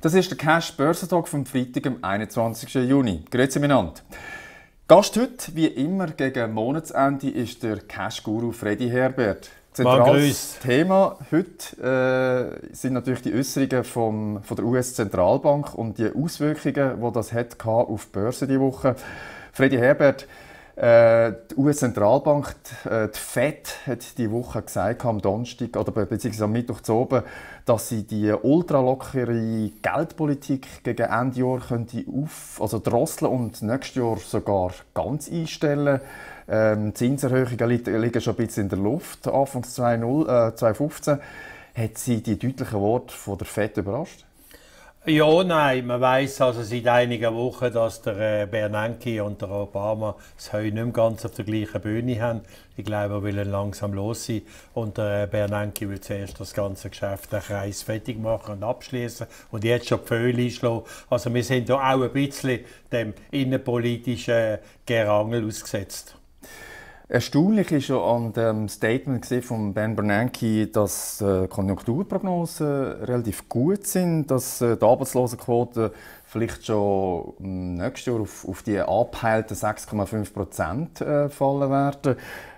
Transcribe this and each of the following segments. Das ist der Cash-Börsentag vom Freitag, am 21. Juni. Grüezi miteinander. Gast heute, wie immer, gegen Monatsende ist der Cash-Guru Freddy Herbert. Zentrales Thema heute sind natürlich die Äußerungen von der US-Zentralbank und die Auswirkungen, die das hat auf die Börse diese Woche. Freddy Herbert, die US-Zentralbank, die Fed, hat diese Woche gesagt, am Donnerstag oder beziehungsweise am Mittwoch zu oben, dass sie die ultralockere Geldpolitik gegen Ende Jahr drosseln und nächstes Jahr sogar ganz einstellen. Zinserhöhungen liegen schon ein bisschen in der Luft, anfangs 2015. Hat Sie die deutlichen Worte von der Fed überrascht? Ja, nein, man weiss also seit einigen Wochen, dass der Bernanke und der Obama das Heu nicht mehr ganz auf der gleichen Bühne haben. Ich glaube, er will langsam los sein und der Bernanke will zuerst das ganze Geschäft den Kreis fertig machen und abschließen und jetzt schon die Föhle einschlagen. Also wir sind da auch ein bisschen dem innenpolitischen Gerangel ausgesetzt. Erstaunlich ist ja an dem Statement von Ben Bernanke, dass die Konjunkturprognosen relativ gut sind, dass die Arbeitslosenquote vielleicht schon nächstes Jahr auf die abgeheilten 6,5% fallen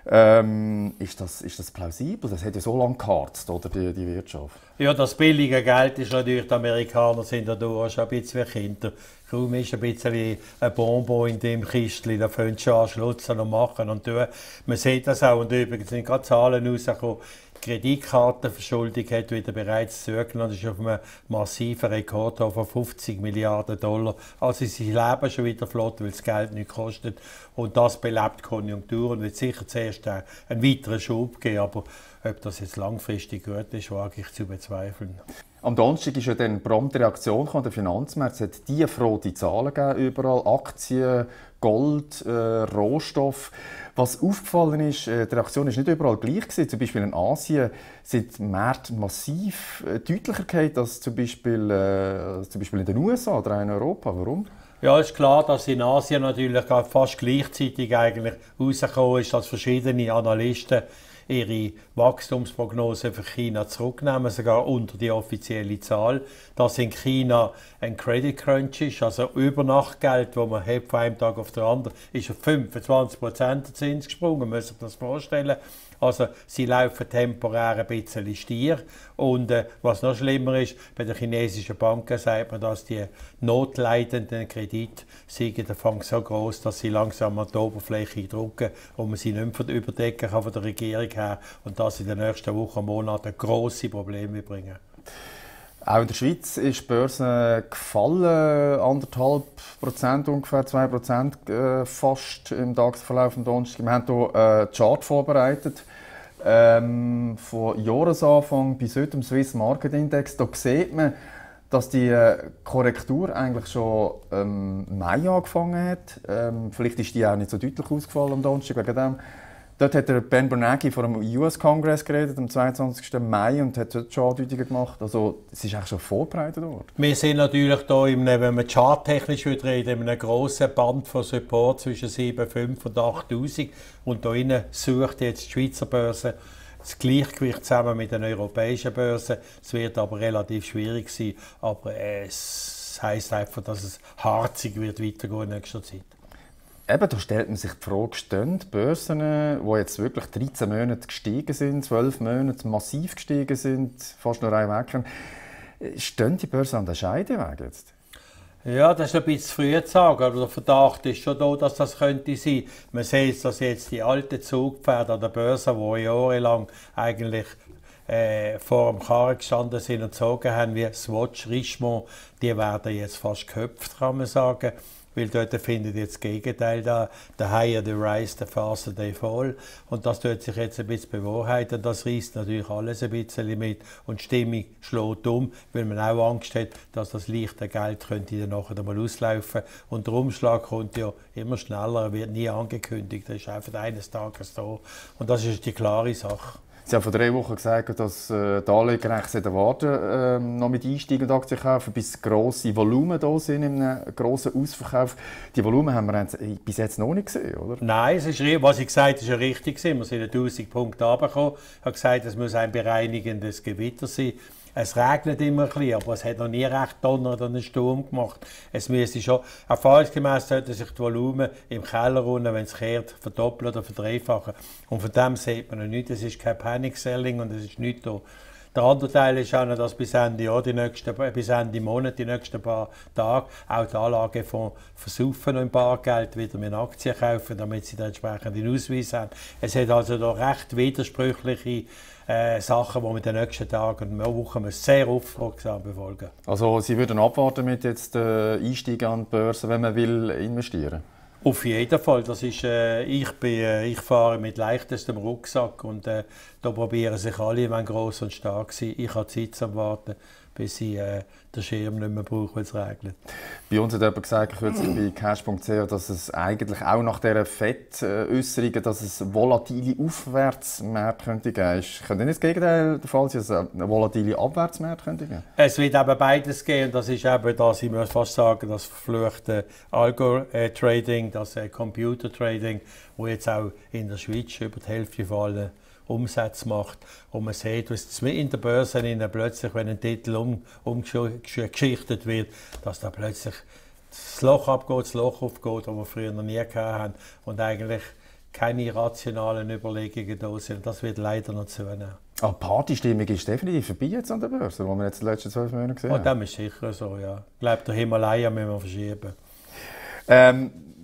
werden. Ist das plausibel? Das hat ja so lange geharzt, oder, die Wirtschaft. Ja, das billige Geld ist natürlich, die Amerikaner sind da durch ein bisschen wie Kinder. Kaum ist ein bisschen ein Bonbon in dem Kistchen, da fängt schon an, schlutzen und machen und tun. Man sieht das auch, und übrigens sind gerade Zahlen rausgekommen. Die Kreditkartenverschuldung hat wieder bereits zugenommen und ist auf einem massiven Rekord von 50 Milliarden Dollar. Also sie leben schon wieder flott, weil das Geld nicht kostet. Und das belebt die Konjunktur und wird sicher zuerst einen weiteren Schub geben. Aber ob das jetzt langfristig gut ist, wage ich zu bezweifeln. Am Donnerstag ist ja dann prompt die Reaktion an den Finanzmärkten. Es hat die frohe Zahlen gegeben, überall Aktien, Gold, Rohstoff. Was aufgefallen ist, die Reaktion war nicht überall gleich gewesen. Zum Beispiel in Asien sind die Märkte massiv deutlicher geworden als zum Beispiel in den USA oder in Europa. Warum? Ja, es ist klar, dass in Asien natürlich fast gleichzeitig eigentlich rausgekommen ist, dass verschiedene Analysten ihre Wachstumsprognose für China zurücknehmen, sogar unter die offizielle Zahl, dass in China ein Credit Crunch ist, also Übernachtgeld, das man hat von einem Tag auf den anderen, ist auf 25% Zins gesprungen, muss ich das vorstellen. Also sie laufen temporär ein bisschen stier und was noch schlimmer ist, bei den chinesischen Banken sagt man, dass die notleidenden Kredite sind der Fang so groß, dass sie langsam an die Oberfläche drücken und man sie nicht mehr überdecken kann von der Regierung her und das in den nächsten Wochen, Monaten grosse Probleme bringen. Auch in der Schweiz ist die Börse gefallen, 1,5%, ungefähr 2% fast im Tagesverlauf am Donnerstag. Wir haben hier einen Chart vorbereitet, von Jahresanfang bis heute im Swiss Market Index. Da sieht man, dass die Korrektur eigentlich schon im Mai angefangen hat. Vielleicht ist die auch nicht so deutlich ausgefallen am Donnerstag wegen dem. Dort hat Ben Bernanke vor dem US-Kongress geredet, am 22. Mai, und hat dort schon Andeutungen gemacht. Also, es ist eigentlich schon vorbereitet worden. Wir sind natürlich hier, wenn wir charttechnisch reden, in einem grossen Band von Support zwischen 7,5 und 8'000. Und hier sucht jetzt die Schweizer Börse das Gleichgewicht zusammen mit den europäischen Börsen. Es wird aber relativ schwierig sein. Aber es heisst einfach, dass es harzig wird weitergehen in nächster Zeit. Eben, da stellt man sich die Frage, stehen die Börsen, die jetzt wirklich 13 Monate gestiegen sind, 12 Monate massiv gestiegen sind, fast nur ein Wecker, stehen die Börsen an der Scheideweg jetzt? Ja, das ist ein bisschen früh zu sagen, aber der Verdacht ist schon da, dass das könnte sein. Man sieht, dass jetzt die alten Zugpferde an der Börse, die jahrelang eigentlich vor dem Karren gestanden sind und gezogen haben, wie Swatch, Richemont, die werden jetzt fast geköpft, kann man sagen. Weil dort findet jetzt das Gegenteil da, the higher the rise, the faster they fall. Und das tut sich jetzt ein bisschen bewahrheiten. Das reißt natürlich alles ein bisschen mit. Und die Stimmung schlägt um, weil man auch Angst hat, dass das leichte Geld könnte dann nachher mal auslaufen. Und der Umschlag kommt ja immer schneller, wird nie angekündigt. Das ist einfach eines Tages da. Und das ist die klare Sache. Sie haben vor 3 Wochen gesagt, dass die Anleger eigentlich erwarten, noch mit Einsteigen und Aktien kaufen, bis grosse Volumen da sind in einem grossen Ausverkauf. Die Volumen haben wir bis jetzt noch nicht gesehen, oder? Nein, es ist, was ich gesagt habe, ist ja richtig. Wir sind 1000 Punkte runtergekommen. Ich habe gesagt, es muss ein bereinigendes Gewitter sein. Es regnet immer ein bisschen, aber es hat noch nie recht Donner oder einen Sturm gemacht. Es müsste schon, erfahrungsgemäß sollte sich das Volumen im Keller unten, wenn es kehrt, verdoppeln oder verdreifachen. Und von dem sieht man noch nichts. Es ist kein Panic-Selling und es ist nichts da. Der andere Teil ist auch noch, dass bis Ende Jahr, bis Ende Monat, die nächsten paar Tage, auch die Anlagefonds versuchen noch im Bargeld wieder mit Aktien kaufen, damit sie den entsprechenden Ausweis haben. Es hat also da recht widersprüchliche Sachen, die wir in den nächsten Tagen und Wochen sehr aufmerksam befolgen. Also Sie würden abwarten mit jetzt Einstieg an die Börse, wenn man will investieren? Auf jeden Fall. Das ist, ich fahre mit leichtestem Rucksack und da probieren sich alle, wenn gross und stark sind. Ich habe Zeit zum Warten, bis ich den Schirm nicht mehr brauche, wenn es regnet. Bei uns hat jemand gesagt, kürzlich bei cash.ch, dass es eigentlich auch nach dieser FED-Äußerung, dass es volatile Aufwärtsmärkte könnte geben. Ist, könnte nicht das Gegenteil der Fall sein, dass es eine volatile Abwärtsmärkte könnte geben? Es wird eben beides geben. Und das ist eben, dass ich muss fast sagen, das verfluchte Algo-Trading, das Computer-Trading, wo jetzt auch in der Schweiz über die Hälfte fallen. Umsatz macht und man sieht, dass in der Börse plötzlich, wenn ein Titel umgeschichtet wird, dass da plötzlich das Loch abgeht, das Loch aufgeht, das wir früher noch nie gehabt haben und eigentlich keine rationalen Überlegungen da sind. Das wird leider noch zunehmen. Aber die Partystimmung ist definitiv vorbei jetzt an der Börse, die wir jetzt in den letzten 12 Monaten gesehen haben. Oh, das ist sicher so, ja. Ich glaube, der Himalaya müssen wir verschieben.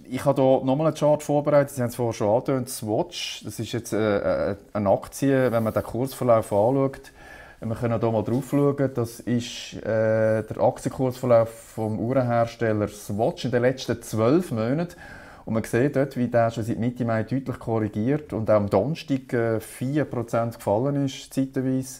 Ich habe hier nochmal einen Chart vorbereitet, Sie haben es vorher schon angetönt, Swatch. Das ist jetzt eine Aktie, wenn man den Kursverlauf anschaut, wir können hier mal drauf schauen, das ist der Aktienkursverlauf vom Uhrenhersteller Swatch in den letzten 12 Monaten. Und man sieht dort, wie der schon seit Mitte Mai deutlich korrigiert und auch am Donnerstag 4% gefallen ist, zeitweise.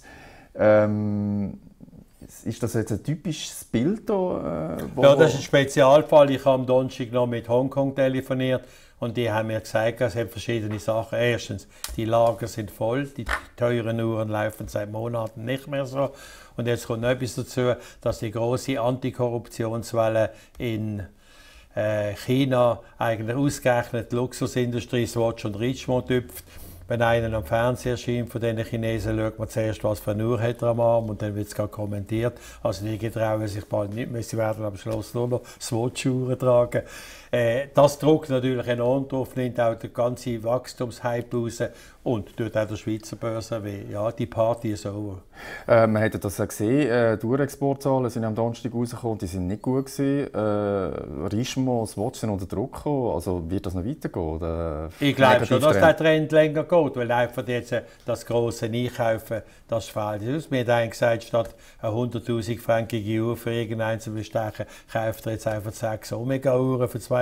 Ist das jetzt ein typisches Bild hier? Ja, das ist ein Spezialfall. Ich habe am Donnerstag noch mit Hongkong telefoniert und die haben mir gesagt, es hat verschiedene Sachen. Erstens, die Lager sind voll, die teuren Uhren laufen seit Monaten nicht mehr so. Und jetzt kommt noch etwas dazu, dass die grosse Antikorruptionswelle in China eigentlich ausgerechnet die Luxusindustrie Swatch und Richemont tüpft. Wenn einer am Fernseher erscheint von diesen Chinesen, schaut man zuerst, was für eine Uhr hat er am Arm und dann wird es gerade kommentiert. Also die getrauen sich bald nicht mehr, sie werden am Schluss nur noch Swatch-Uhren tragen. Das drückt natürlich enorm drauf, nimmt auch den ganzen Wachstumshype raus und tut auch der Schweizer Börse weh. Ja, die Party ist over. Man hat das ja gesehen, die Urexportzahlen sind am Donnerstag rausgekommen, die sind nicht gut gewesen. Richemont, Swatch sind unter Druck gekommen, also wird das noch weitergehen? Oder? Ich glaube schon, dass der Trend länger geht, weil einfach jetzt das grosse Einkaufen, das fällt aus. Wir haben einen gesagt, statt eine 100'000-frankige Uhr für irgendeinen zu bestechen, kauft er jetzt einfach 6 Omega-Uhren für 2'000-3'000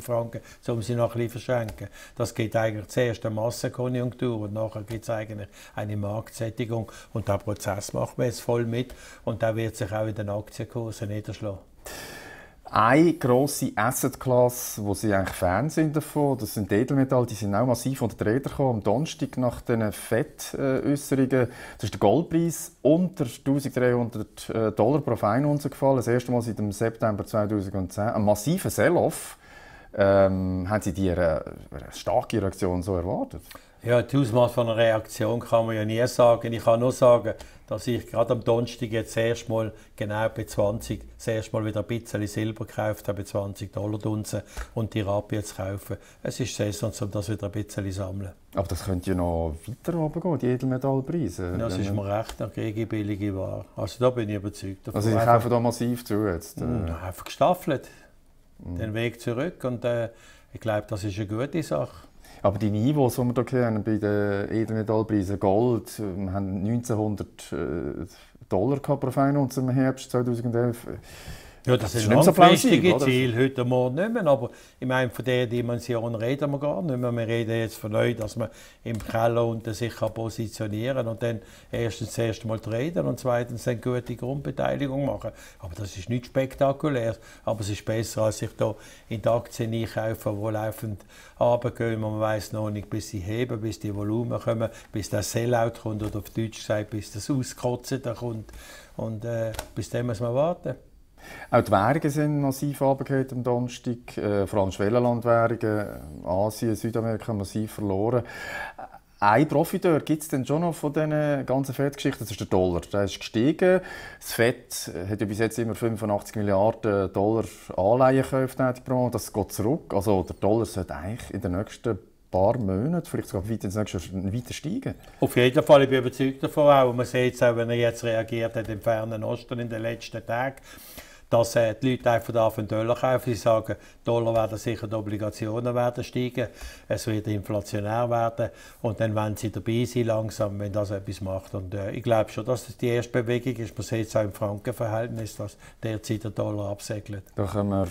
Franken, um sie noch ein bisschen verschenken. Das geht eigentlich zuerst eine Massenkonjunktur und nachher gibt es eigentlich eine Marktsättigung. Und der Prozess macht man jetzt voll mit und der wird sich auch in den Aktienkursen niederschlagen. Eine grosse Asset-Klasse, wo Sie eigentlich Fan sind davon, das sind die Edelmetalle, die sind auch massiv unter die Räder gekommen am Donnerstag nach den FED-Äusserungen. Das ist der Goldpreis unter 1'300 Dollar pro Feinunze gefallen, das erste Mal seit dem September 2010. Ein massiver Sell-Off. Haben Sie diese starke Reaktion so erwartet? Ja, das Ausmaß von einer Reaktion kann man ja nie sagen. Ich kann nur sagen, dass ich gerade am Donnerstag jetzt erstmal genau bei 20, das erste Mal wieder ein bisschen Silber gekauft habe, bei 20 Dollar Unze und die Rappe jetzt kaufen. Es ist Saison, um das wieder ein bisschen zu sammeln. Aber das könnte ja noch weiter runtergehen, die Edelmetallpreise. Das ist mir recht, dann kriege ich billige Ware. Also da bin ich überzeugt davon. Also Sie kaufen da massiv zu jetzt? Einfach gestaffelt. Den Weg zurück und ich glaube, das ist eine gute Sache. Aber die Niveaus, die wir hier haben, bei den Edelmetallpreisen, Gold, wir haben 1900 Dollar pro Feinunze im Herbst 2011. Ja, das ist ein langfristiges Ziel, heute Morgen nicht mehr, aber ich meine, von dieser Dimension reden wir gar nicht mehr. Wir reden jetzt von euch, dass man im Keller unter sich positionieren kann und dann erstens das erste Mal reden und zweitens eine gute Grundbeteiligung machen. Aber das ist nicht spektakulär, aber es ist besser, als sich da in die Aktien einkaufen, die laufend runtergehen, man weiss noch nicht, bis sie heben, bis die Volumen kommen, bis der Sellout kommt oder auf Deutsch gesagt, bis das Auskotzen da kommt und bis dem muss man warten. Auch die Währungen sind massiv runtergefallen am Donnerstag, vor allem Schwellenlandwährungen, Asien, Südamerika massiv verloren. Ein Profiteur gibt es denn schon noch von diesen ganzen Fettgeschichten, das ist der Dollar. Der ist gestiegen. Das Fett hat ja bis jetzt immer 85 Milliarden Dollar Anleihen gekauft, das geht zurück. Also der Dollar sollte eigentlich in den nächsten paar Monaten, vielleicht sogar weiter steigen. Auf jeden Fall, ich bin überzeugt davon auch. Man sieht es auch, wenn er jetzt reagiert hat im Fernen Osten in den letzten Tagen, dass die Leute einfach Dollar kaufen. Sie sagen, Dollar werden sicher, die Obligationen werden steigen, es wird inflationär werden und dann wollen sie dabei sein langsam, wenn das etwas macht. Und ich glaube schon, dass das die erste Bewegung ist. Man sieht es auch im Frankenverhältnis, dass derzeit der Dollar absegelt. Da können wir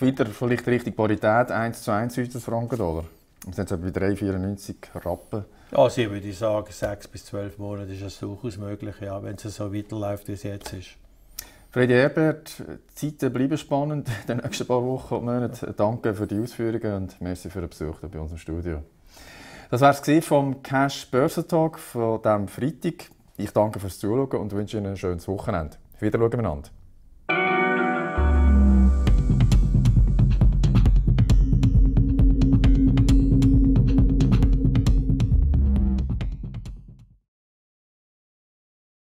wieder vielleicht richtig Parität 1:1 ist das Franken-Dollar. Wir sind jetzt bei 3,94 Rappen. Also ich würde sagen, 6 bis 12 Monate ist es durchaus möglich, ja, wenn es so weiterläuft, wie es jetzt ist. Freddy Herbert, die Zeiten bleiben spannend in den nächsten paar Wochen und Monaten. Danke für die Ausführungen und merci für den Besuch hier bei uns im Studio. Das war es vom Cash Börsentalk von diesem Freitag. Ich danke fürs Zuschauen und wünsche Ihnen ein schönes Wochenende. Auf Wiedersehen miteinander.